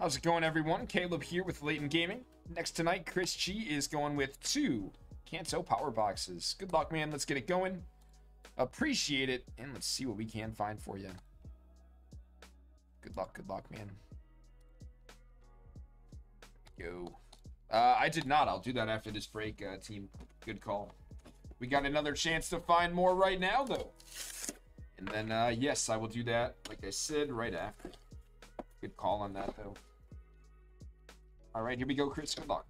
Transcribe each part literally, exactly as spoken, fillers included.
How's it going, everyone? Caleb here with Layton Gaming. Next tonight, Chris G is going with two Kanto power boxes. Good luck, man. Let's get it going. Appreciate it. And let's see what we can find for you. Good luck. Good luck, man. Yo. Uh, I did not. I'll do that after this break, uh, team. Good call. We got another chance to find more right now, though. And then, uh, yes, I will do that, like I said, right after. Good call on that, though. All right, here we go, Chris. Good luck.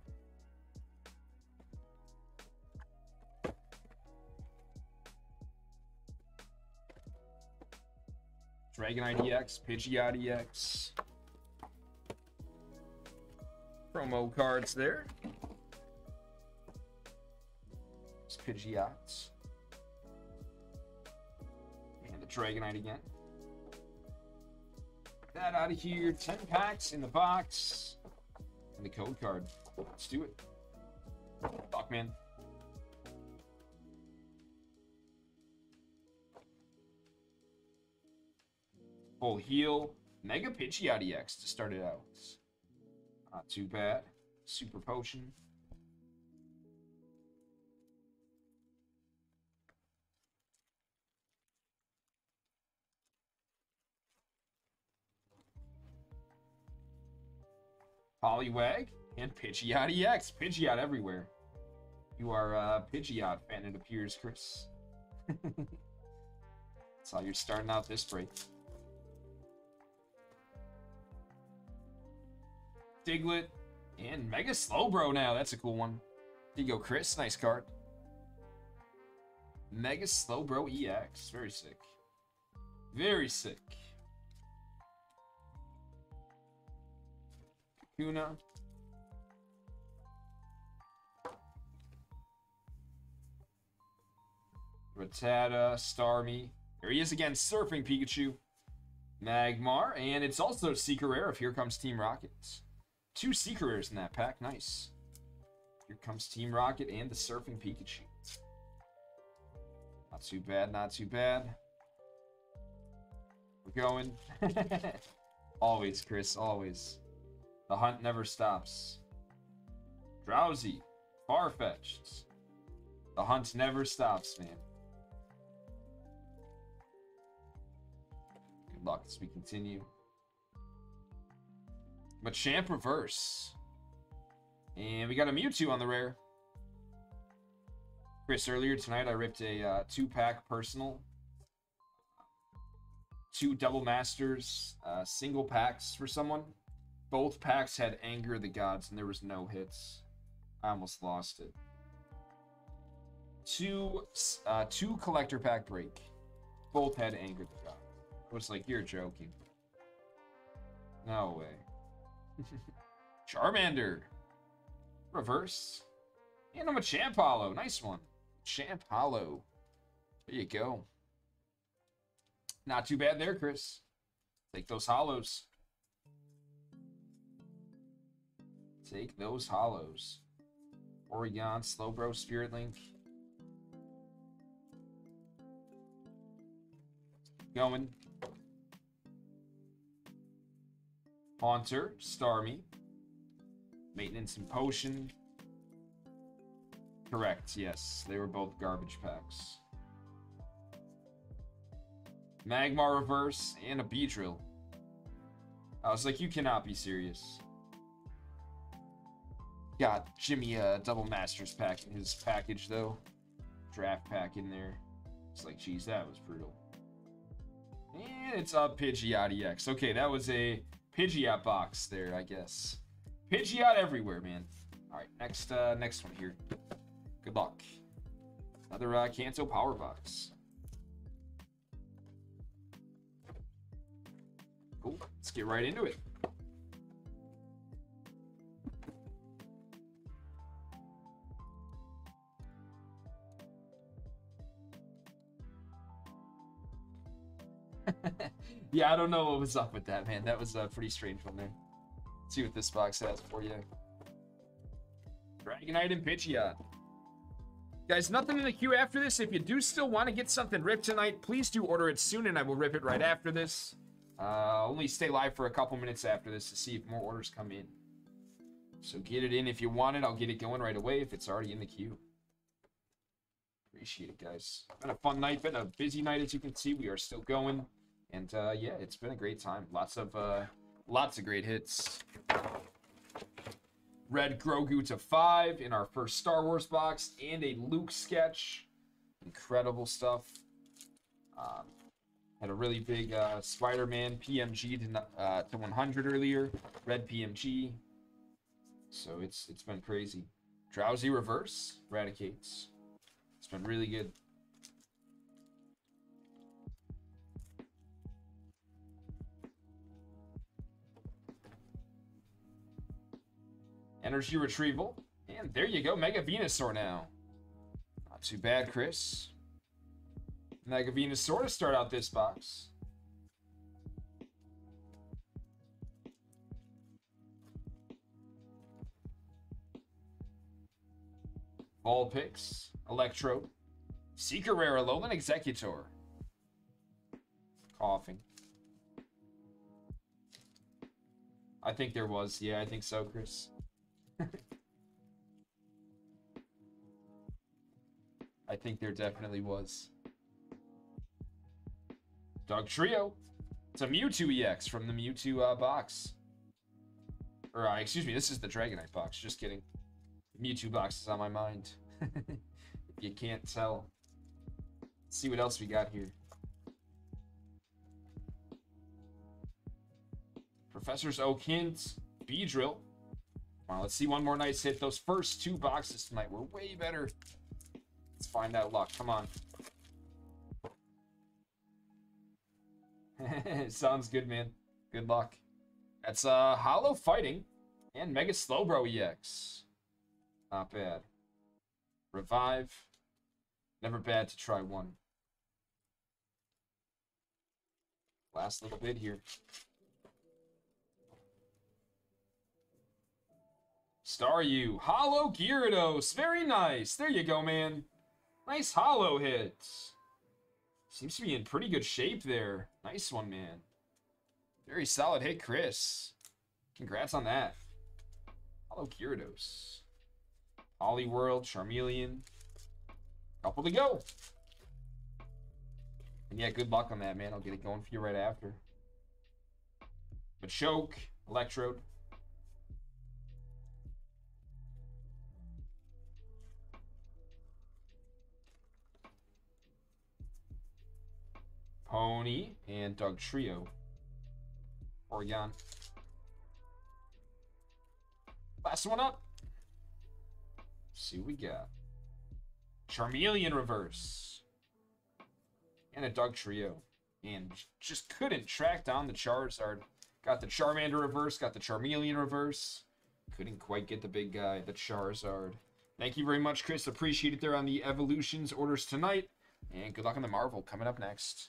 Dragonite E X, Pidgeot E X. Promo cards there. It's Pidgeots. And the Dragonite again. Get that out of here. ten packs in the box. And the code card. Let's do it. Fuck, man. Full heal. Mega Pinchy I D X to start it out. Not too bad. Super potion. Poliwag and Pidgeot E X. Pidgeot everywhere. You are a Pidgeot fan, it appears, Chris. That's how you're starting out this break. Diglett and Mega Slowbro now. That's a cool one. There you go, Chris. Nice card. Mega Slowbro E X. Very sick. Very sick. Kakuna. Rattata. Starmie. There he is again. Surfing Pikachu. Magmar. And it's also Secret Rare of Here Comes Team Rockets. Two Secret Rares in that pack. Nice. Here comes Team Rocket and the Surfing Pikachu. Not too bad. Not too bad. We're going. Always, Chris. Always. The hunt never stops. Drowsy. Farfetch'd. The hunt never stops, man. Good luck as we continue. Machamp Reverse. And we got a Mewtwo on the rare. Chris, earlier tonight I ripped a uh, two-pack personal. Two double masters, uh, single packs for someone. Both packs had Anger of the Gods and there was no hits. I almost lost it. Two, uh, two Collector Pack Break. Both had Anger of the Gods. I was like, you're joking. No way. Charmander reverse and I'm a Champ Holo. Nice one, Champ Holo. There you go. Not too bad there, Chris. Take those hollows. Take those hollows. Oregon, Slowbro, Spirit Link. Keep going. Haunter, Starmie, Maintenance and Potion. Correct, yes. They were both garbage packs. Magmar Reverse and a Beedrill. I was like, you cannot be serious. Got Jimmy a uh, Double Masters pack in his package, though. Draft pack in there. It's like, geez, that was brutal. And it's a Pidgeot E X. Okay, that was a Pidgeot box there, I guess. Pidgeot everywhere, man. All right, next uh, next one here. Good luck. Another uh, Kanto power box. Cool. Let's get right into it. Yeah, I don't know what was up with that, man. That was a pretty strange one there. Let's see what this box has for you. Dragonite and Pidgeot. Guys, nothing in the queue after this. If you do still want to get something ripped tonight, please do order it soon, and I will rip it right after this. Uh, only stay live for a couple minutes after this to see if more orders come in. So get it in if you want it. I'll get it going right away if it's already in the queue. Appreciate it, guys. Been a fun night, been a busy night, as you can see. We are still going. And uh, yeah, it's been a great time. Lots of, uh, lots of great hits. Red Grogu to five in our first Star Wars box and a Luke sketch. Incredible stuff. Um, had a really big uh, Spider-Man P M G to, uh, to one hundred earlier. Red P M G. So it's it's been crazy. Drowsy Reverse Radicates. It's been really good. Energy Retrieval. And there you go. Mega Venusaur now. Not too bad, Chris. Mega Venusaur to start out this box. Vulpix, Electro, Seeker Rare, Alolan Exeggutor. Coughing. I think there was. Yeah, I think so, Chris. I think there definitely was. Dugtrio. It's a Mewtwo E X from the Mewtwo uh, box. Or, uh, excuse me, this is the Dragonite box. Just kidding. Mewtwo box is on my mind. If you can't tell. Let's see what else we got here. Professor Oak's Beedrill. Wow, let's see one more nice hit. Those first two boxes tonight were way better. Let's find out luck. Come on. Sounds good, man. Good luck. That's uh, Holo Fighting and Mega Slowbro E X. Not bad. Revive. Never bad to try one. Last little bit here. Staryu. Holo Gyarados. Very nice. There you go, man. Nice holo hit. Seems to be in pretty good shape there. Nice one, man. Very solid hit, Chris. Congrats on that. Holo Gyarados. Poliwhirl, Charmeleon. Couple to go. And yeah, good luck on that, man. I'll get it going for you right after. Machoke, Electrode. Pony and Dugtrio. Porygon. Last one up. See what we got. Charmeleon Reverse. And a Dugtrio. And just couldn't track down the Charizard. Got the Charmander Reverse. Got the Charmeleon Reverse. Couldn't quite get the big guy, the Charizard. Thank you very much, Chris. Appreciate it there on the Evolutions orders tonight. And good luck on the Marvel coming up next.